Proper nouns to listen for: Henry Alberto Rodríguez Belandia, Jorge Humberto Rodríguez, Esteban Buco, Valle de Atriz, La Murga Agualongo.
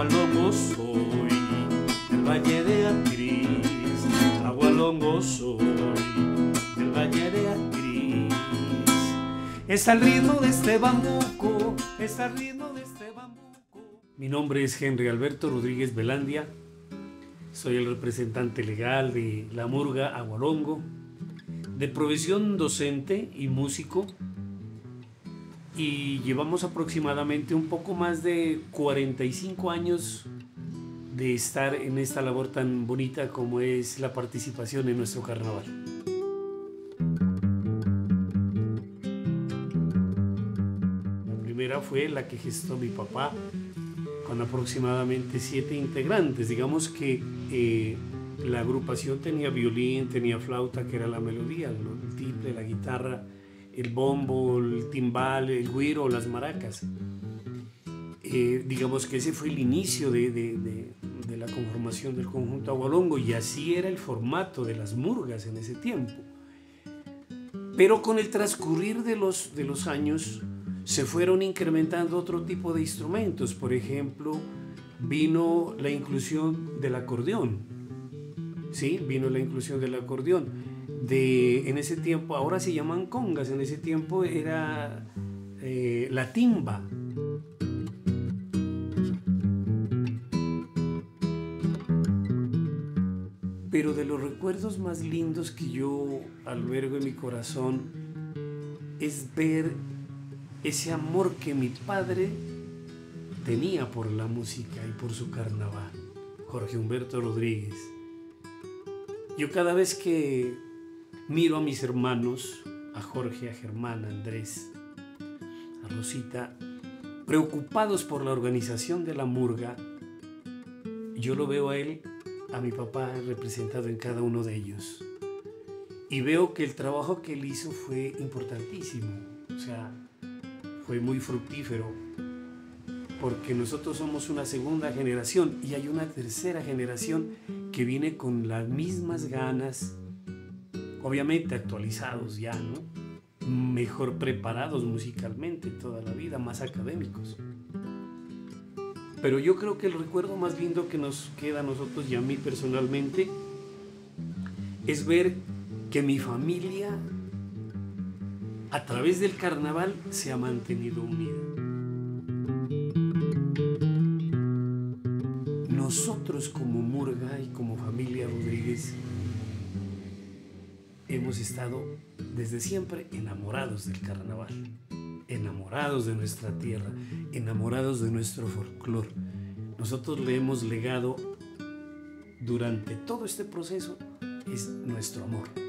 Agualongo soy, del Valle de Atriz. Agualongo soy, del Valle de Atriz. Es al ritmo de Esteban Buco, es al ritmo de Esteban Buco. Mi nombre es Henry Alberto Rodríguez Belandia. Soy el representante legal de La Murga Agualongo, de provisión docente y músico, y llevamos aproximadamente un poco más de 45 años de estar en esta labor tan bonita como es la participación en nuestro carnaval. La primera fue la que gestó mi papá, con aproximadamente 7 integrantes. Digamos que la agrupación tenía violín, tenía flauta, que era la melodía, el tiple, la guitarra, el bombo, el timbal, el güiro, las maracas. Digamos que ese fue el inicio de la conformación del conjunto Agualongo, y así era el formato de las murgas en ese tiempo. Pero con el transcurrir de los años, se fueron incrementando otro tipo de instrumentos. Por ejemplo, vino la inclusión del acordeón. Sí, vino la inclusión del acordeón. En ese tiempo, ahora se llaman congas, en ese tiempo era la timba. Pero de los recuerdos más lindos que yo albergo en mi corazón es ver ese amor que mi padre tenía por la música y por su carnaval, Jorge Humberto Rodríguez. Yo cada vez que miro a mis hermanos, a Jorge, a Germán, a Andrés, a Rosita, preocupados por la organización de la murga, yo lo veo a él, a mi papá, representado en cada uno de ellos. Y veo que el trabajo que él hizo fue importantísimo, o sea, fue muy fructífero, porque nosotros somos una segunda generación y hay una tercera generación que viene con las mismas ganas, obviamente actualizados ya, ¿no? Mejor preparados musicalmente toda la vida, más académicos. Pero yo creo que el recuerdo más lindo que nos queda a nosotros y a mí personalmente es ver que mi familia, a través del carnaval, se ha mantenido unida. Nosotros como murga y como familia Rodríguez hemos estado desde siempre enamorados del carnaval, enamorados de nuestra tierra, enamorados de nuestro folclore. Nosotros le hemos legado durante todo este proceso es nuestro amor.